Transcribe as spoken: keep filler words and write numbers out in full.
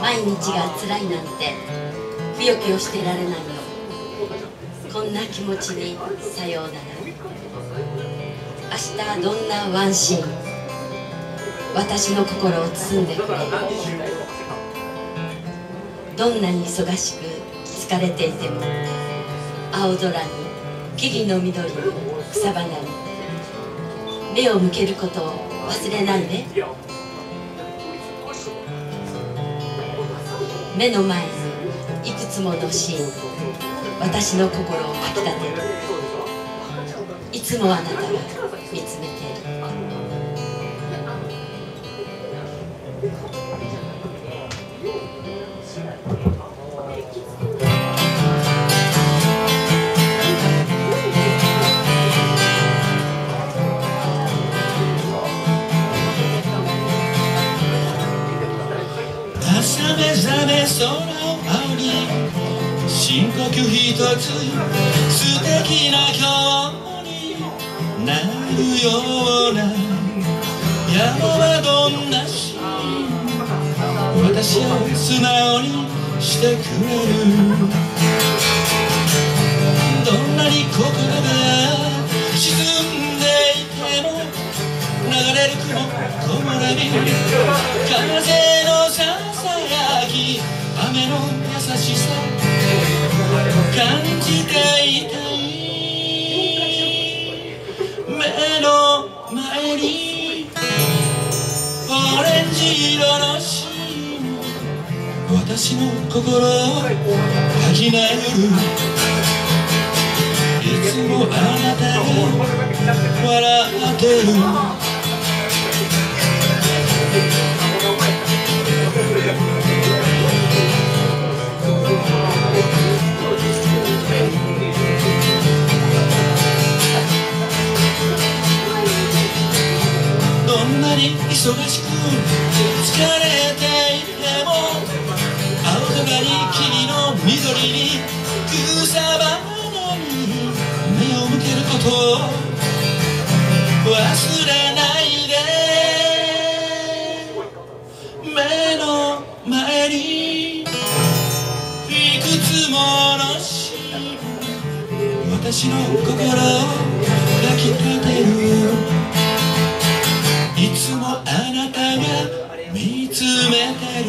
毎日が辛いなんてくよくよしてられないの。こんな気持ちにさようなら。明日どんなワンシーン、私の心を包んでくれ。どんなに忙しく疲れていても、青空に木々の緑に草花に目を向けることを忘れないで、ね。目の前にいくつものシーン、私の心をかきたてる。いつもあなたが見つめている。朝目覚め空を仰ぎ、深呼吸ひとつ、素敵な今日になるような。野望はどんなシーン、私を素直にしてくれる。どんなに心が沈んでいても、流れる雲ともなびる風のささやき、雨の優しさ感じていたい。目の前にオレンジ色のシーン、私の心をかきなぐる。いつもあなたが笑ってる。どんなに忙しく疲れていても、青空に霧の緑に草花に目を向けることを忘れないで。目の前にいくつものシーン、私の心をかきたてる。いつもあなたが見つめてる。